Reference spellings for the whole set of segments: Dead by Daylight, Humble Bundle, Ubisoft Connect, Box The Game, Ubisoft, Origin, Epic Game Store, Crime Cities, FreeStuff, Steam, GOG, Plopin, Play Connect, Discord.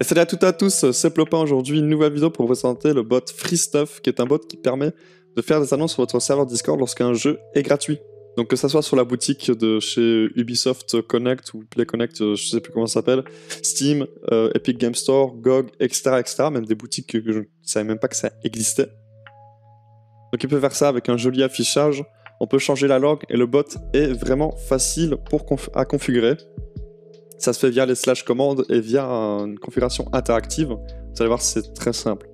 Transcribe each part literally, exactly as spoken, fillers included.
Et salut à toutes et à tous, c'est Plopin, aujourd'hui une nouvelle vidéo pour vous présenter le bot FreeStuff, qui est un bot qui permet de faire des annonces sur votre serveur Discord lorsqu'un jeu est gratuit. Donc que ça soit sur la boutique de chez Ubisoft Connect ou Play Connect, je sais plus comment ça s'appelle, Steam, euh, Epic Game Store, G O G, et cetera, et cetera. Même des boutiques que je ne savais même pas que ça existait. Donc il peut faire ça avec un joli affichage, on peut changer la log et le bot est vraiment facile pour conf- à configurer. Ça se fait via les slash commandes et via une configuration interactive. Vous allez voir, c'est très simple.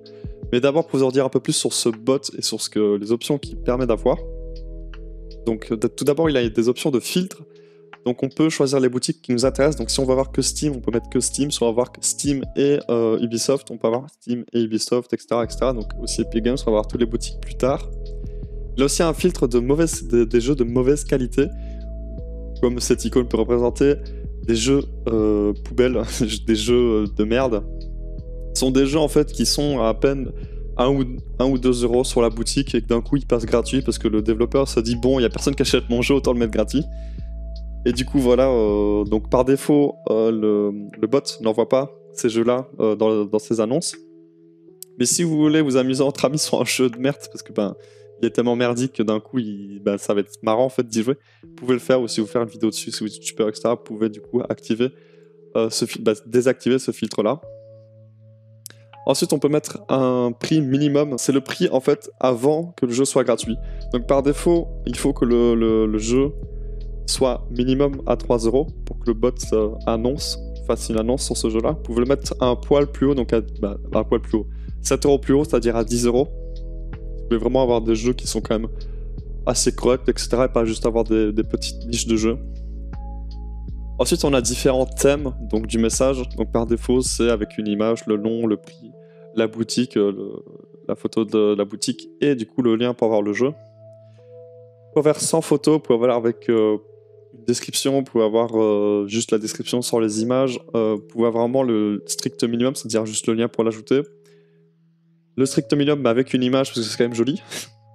Mais d'abord, pour vous en dire un peu plus sur ce bot et sur ce que, les options qu'il permet d'avoir. Donc tout d'abord, il a des options de filtre. Donc on peut choisir les boutiques qui nous intéressent. Donc si on va voir que Steam, on peut mettre que Steam. Si on va voir que Steam et euh, Ubisoft, on peut avoir Steam et Ubisoft, et cetera, et cetera. Donc aussi Epic Games, on va voir toutes les boutiques plus tard. Il y a aussi un filtre de mauvaise, de, des jeux de mauvaise qualité. Comme cette icône peut représenter... Des jeux euh, poubelles, des jeux de merde, ce sont des jeux en fait qui sont à à peine un ou deux euros sur la boutique et que d'un coup ils passent gratuits parce que le développeur se dit bon, il n'y a personne qui achète mon jeu, autant le mettre gratuit. Et du coup voilà, euh, donc par défaut euh, le, le bot n'envoie pas ces jeux là euh, dans, dans ses annonces. Mais si vous voulez vous amuser entre amis sur un jeu de merde parce que ben il est tellement merdique que d'un coup, il, ben, ça va être marrant en fait d'y jouer. Vous pouvez le faire, ou si vous faites une vidéo dessus, si vous êtes youtubeur, et cetera, vous pouvez du coup activer, euh, ce ben, désactiver ce filtre-là. Ensuite, on peut mettre un prix minimum. C'est le prix en fait avant que le jeu soit gratuit. Donc par défaut, il faut que le, le, le jeu soit minimum à trois euros pour que le bot euh, annonce, fasse une annonce sur ce jeu-là. Vous pouvez le mettre un poil plus haut, donc à, ben, un poil plus haut, sept euros plus haut, c'est-à-dire à dix euros. Vous pouvez vraiment avoir des jeux qui sont quand même assez corrects, et cetera. Et pas juste avoir des, des petites niches de jeux. Ensuite, on a différents thèmes donc, du message. Donc, par défaut, c'est avec une image, le nom, le prix, la boutique, le, la photo de la boutique et du coup le lien pour avoir le jeu. Vous pouvez avoir sans photo, vous pouvez avoir avec euh, une description, vous pouvez avoir euh, juste la description sans les images. Euh, vous pouvez avoir vraiment le strict minimum, c'est-à-dire juste le lien pour l'ajouter. Le strict minimum bah avec une image parce que c'est quand même joli.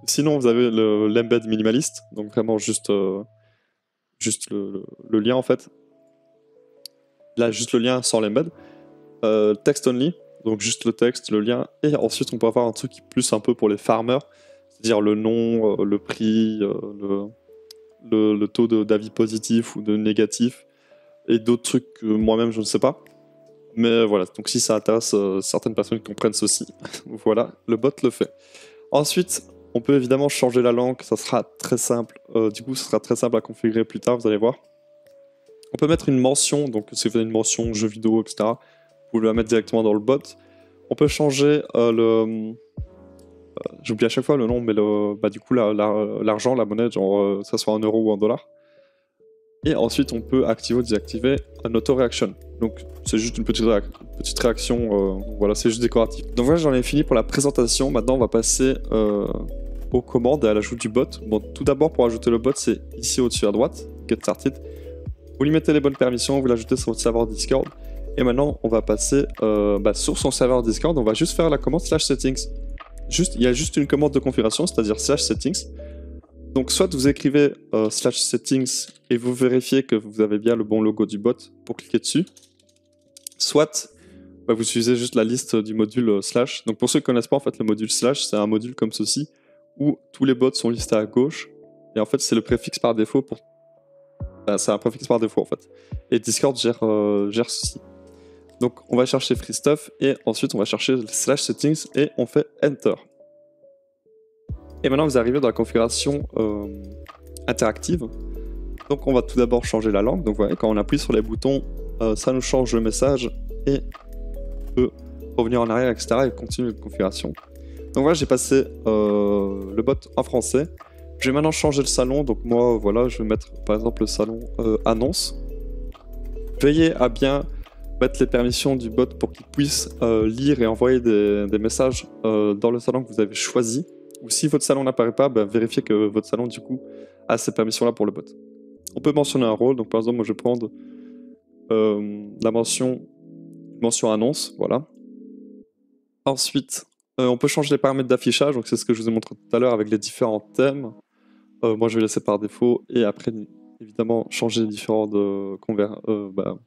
Sinon vous avez l'embed le, minimaliste, donc vraiment juste, euh, juste le, le, le lien en fait. Là juste le lien sans l'embed. Euh, text only, donc juste le texte, le lien. Et ensuite on peut avoir un truc plus un peu pour les farmers, c'est-à-dire le nom, euh, le prix, euh, le, le, le taux d'avis positif ou de négatif, et d'autres trucs que moi-même je ne sais pas. Mais voilà, donc si ça intéresse euh, certaines personnes qui comprennent ceci, voilà, le bot le fait. Ensuite, on peut évidemment changer la langue, ça sera très simple. Euh, du coup, ce sera très simple à configurer plus tard, vous allez voir. On peut mettre une mention, donc si vous avez une mention jeu vidéo, et cetera, vous pouvez la mettre directement dans le bot. On peut changer euh, le... Euh, j'oublie à chaque fois le nom, mais le, bah, du coup, la, la, l'argent, la monnaie, genre euh, ça soit un euro ou un dollar. Et ensuite, on peut activer ou désactiver un auto-reaction. Donc, c'est juste une petite, réa petite réaction. Euh, voilà, c'est juste décoratif. Donc voilà, j'en ai fini pour la présentation. Maintenant, on va passer euh, aux commandes et à l'ajout du bot. Bon, tout d'abord, pour ajouter le bot, c'est ici au-dessus à droite, Get Started. Vous lui mettez les bonnes permissions, vous l'ajoutez sur votre serveur Discord. Et maintenant, on va passer euh, bah, sur son serveur Discord. On va juste faire la commande slash settings. Juste, il y a juste une commande de configuration, c'est-à-dire slash settings. Donc soit vous écrivez euh, slash settings et vous vérifiez que vous avez bien le bon logo du bot pour cliquer dessus. Soit bah, vous suivez juste la liste du module euh, slash. Donc pour ceux qui ne connaissent pas, en fait, le module slash, c'est un module comme ceci où tous les bots sont listés à gauche. Et en fait, c'est le préfixe par défaut. Pour... Bah, c'est un préfixe par défaut en fait. Et Discord gère, euh, gère ceci. Donc on va chercher FreeStuff et ensuite on va chercher slash settings et on fait Enter. Et maintenant, vous arrivez dans la configuration euh, interactive. Donc, on va tout d'abord changer la langue. Donc, vous voyez, quand on appuie sur les boutons, euh, ça nous change le message et on peut revenir en arrière, et cetera et continuer la configuration. Donc, voilà, j'ai passé euh, le bot en français. Je vais maintenant changer le salon. Donc, moi, voilà, je vais mettre par exemple le salon euh, annonce. Veillez à bien mettre les permissions du bot pour qu'il puisse euh, lire et envoyer des, des messages euh, dans le salon que vous avez choisi. Ou si votre salon n'apparaît pas, bah, vérifiez que votre salon du coup a ces permissions-là pour le bot. On peut mentionner un rôle, donc par exemple moi je vais prendre euh, la mention, mention annonce, voilà. Ensuite, euh, on peut changer les paramètres d'affichage, donc c'est ce que je vous ai montré tout à l'heure avec les différents thèmes. Euh, moi je vais laisser par défaut et après évidemment changer les différents, de, conver, euh, bah,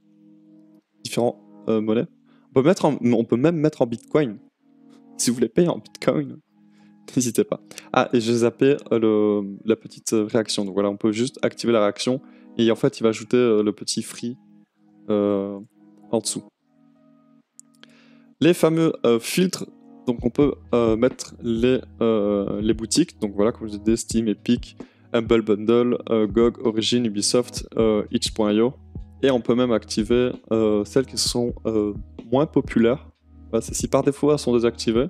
différents euh, monnaies. On peut, mettre en, on peut même mettre en bitcoin. Si vous voulez payer en bitcoin, n'hésitez pas. Ah, et j'ai zappé le, la petite réaction. Donc voilà, on peut juste activer la réaction. Et en fait, il va ajouter le petit free euh, en dessous. Les fameux euh, filtres. Donc on peut euh, mettre les, euh, les boutiques. Donc voilà, comme je disais, Steam, Epic, Humble Bundle, euh, G O G, Origin, Ubisoft, euh, Itch point i o. Et on peut même activer euh, celles qui sont euh, moins populaires. Bah, si par défaut elles sont désactivées.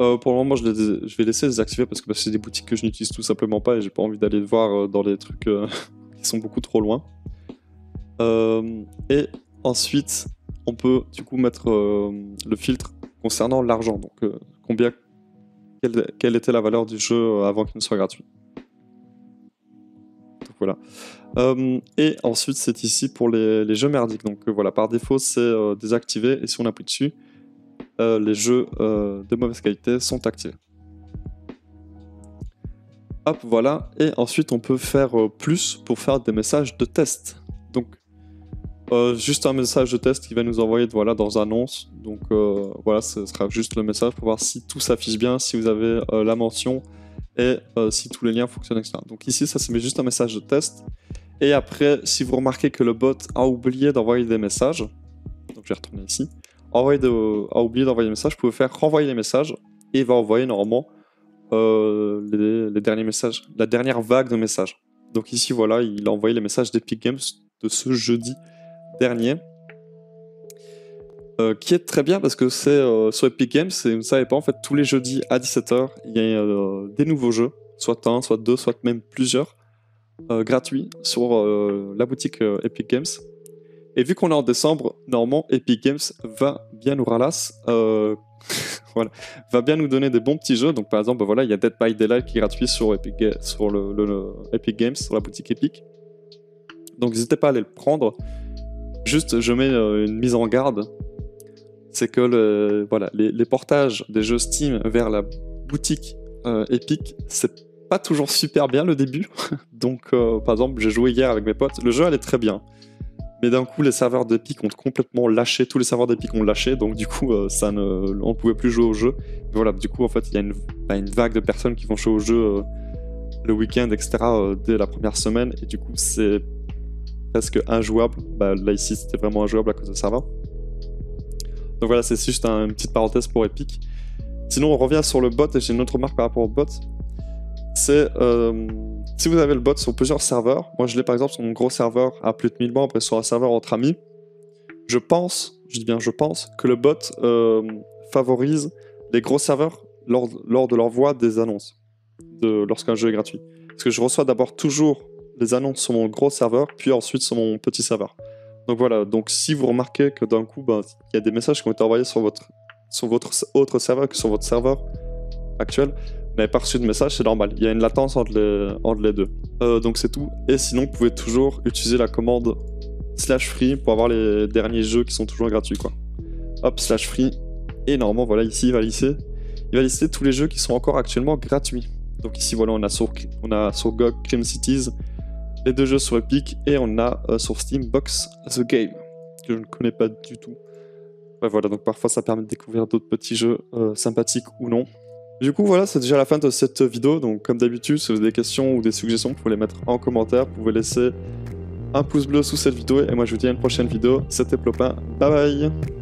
Euh, pour le moment, je, les, je vais laisser désactiver parce que bah, c'est des boutiques que je n'utilise tout simplement pas et j'ai pas envie d'aller voir euh, dans les trucs euh, qui sont beaucoup trop loin. Euh, et ensuite, on peut du coup mettre euh, le filtre concernant l'argent. Donc, euh, combien, quelle, quelle était la valeur du jeu avant qu'il ne soit gratuit. Donc voilà. Euh, et ensuite, c'est ici pour les, les jeux merdiques. Donc euh, voilà, par défaut, c'est euh, désactivé et si on appuie dessus. Euh, les jeux euh, de mauvaise qualité sont activés. Hop, voilà. Et ensuite, on peut faire euh, plus pour faire des messages de test. Donc, euh, juste un message de test qui va nous envoyer voilà, dans annonce. Donc, euh, voilà, ce sera juste le message pour voir si tout s'affiche bien, si vous avez euh, la mention et euh, si tous les liens fonctionnent, et cetera. Donc ici, ça, c'est juste un message de test. Et après, si vous remarquez que le bot a oublié d'envoyer des messages, donc je vais retourner ici, a oublié d'envoyer des messages, vous pouvez faire renvoyer les messages et il va envoyer normalement euh, les, les derniers messages, la dernière vague de messages. Donc ici voilà, il a envoyé les messages d'Epic Games de ce jeudi dernier, euh, qui est très bien parce que c'est euh, sur Epic Games, et vous ne savez pas en fait tous les jeudis à dix-sept heures, il y a euh, des nouveaux jeux, soit un, soit deux, soit même plusieurs, euh, gratuits sur euh, la boutique euh, Epic Games. Et vu qu'on est en décembre, normalement, Epic Games va bien nous ralasse, euh, voilà, va bien nous donner des bons petits jeux. Donc par exemple, voilà, il y a Dead by Daylight qui est gratuit sur Epic, sur le, le, le Epic Games, sur la boutique Epic. Donc n'hésitez pas à aller le prendre. Juste, je mets euh, une mise en garde, c'est que le, voilà, les, les portages des jeux Steam vers la boutique euh, Epic, c'est pas toujours super bien le début. Donc euh, par exemple, j'ai joué hier avec mes potes, le jeu allait très bien. Mais d'un coup, les serveurs d'Epic ont complètement lâché, tous les serveurs d'Epic ont lâché, donc du coup, euh, ça ne, on ne pouvait plus jouer au jeu. Et voilà, du coup, en fait, il y a une, bah, une vague de personnes qui vont jouer au jeu euh, le week-end, et cetera, euh, dès la première semaine, et du coup, c'est presque injouable. Bah, là, ici, c'était vraiment injouable à cause des serveurs. Donc voilà, c'est juste un, une petite parenthèse pour Epic. Sinon, on revient sur le bot, et j'ai une autre remarque par rapport au bot. C'est... Euh, Si vous avez le bot sur plusieurs serveurs, moi je l'ai par exemple sur mon gros serveur à plus de mille membres et sur un serveur entre amis, je pense, je dis bien je pense, que le bot euh, favorise les gros serveurs lors, lors de l'envoi des annonces, de, lorsqu'un jeu est gratuit. Parce que je reçois d'abord toujours les annonces sur mon gros serveur, puis ensuite sur mon petit serveur. Donc voilà, donc si vous remarquez que d'un coup, ben, y a des messages qui ont été envoyés sur votre, sur votre autre serveur que sur votre serveur actuel, n'avez pas reçu de message, c'est normal. Il y a une latence entre les, entre les deux. Euh, donc c'est tout. Et sinon, vous pouvez toujours utiliser la commande slash free pour avoir les derniers jeux qui sont toujours gratuits, quoi. Hop, slash free. Et normalement, voilà, ici, il va lister, il va lister tous les jeux qui sont encore actuellement gratuits. Donc ici, voilà, on a sur, on a sur G O G, Crime Cities, les deux jeux sur Epic, et on a euh, sur Steam, Box The Game, que je ne connais pas du tout. Ouais, voilà, donc parfois, ça permet de découvrir d'autres petits jeux euh, sympathiques ou non. Du coup, voilà, c'est déjà la fin de cette vidéo. Donc, comme d'habitude, si vous avez des questions ou des suggestions, vous pouvez les mettre en commentaire. Vous pouvez laisser un pouce bleu sous cette vidéo. Et moi, je vous dis à une prochaine vidéo. C'était Plopin. Bye bye!